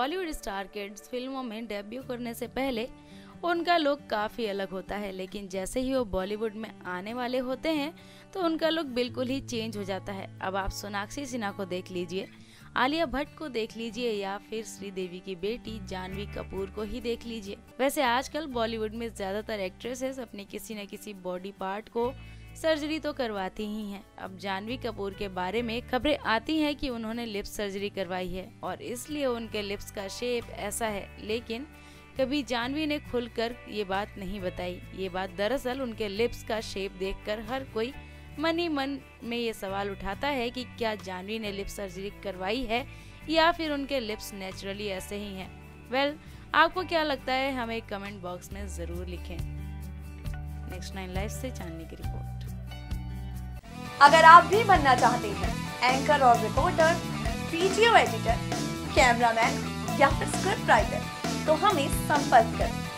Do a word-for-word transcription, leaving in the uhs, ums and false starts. Bollywood star kids फिल्मों में debut करने से पहले उनका लुक काफ़ी अलग होता है, लेकिन जैसे ही वो बॉलीवुड में आने वाले होते हैं तो उनका लुक बिल्कुल ही चेंज हो जाता है। अब आप सोनाक्षी सिन्हा को देख लीजिए, आलिया भट्ट को देख लीजिए या फिर श्रीदेवी की बेटी जाह्नवी कपूर को ही देख लीजिए। वैसे आजकल बॉलीवुड में ज़्यादातर एक्ट्रेसेस अपने किसी न किसी बॉडी पार्ट को सर्जरी तो करवाती ही हैं। अब जाह्नवी कपूर के बारे में खबरें आती हैं कि उन्होंने लिप्स सर्जरी करवाई है और इसलिए उनके लिप्स का शेप ऐसा है, लेकिन कभी जाह्नवी ने खुलकर ये बात नहीं बताई। ये बात दरअसल उनके लिप्स का शेप देखकर हर कोई मन ही मन में ये सवाल उठाता है कि क्या जाह्नवी ने लिप सर्जरी करवाई है या फिर उनके लिप्स नेचुरली ऐसे ही हैं। वेल, आपको क्या लगता है हमें कमेंट बॉक्स में ज़रूर लिखें। नेक्स्ट नाइन लाइफ से जानने की रिपोर्ट। अगर आप भी बनना चाहते हैं एंकर और रिपोर्टर, वीडियो एडिटर, कैमरामैन या फिर स्क्रिप्ट राइटर तो हमें संपर्क करें।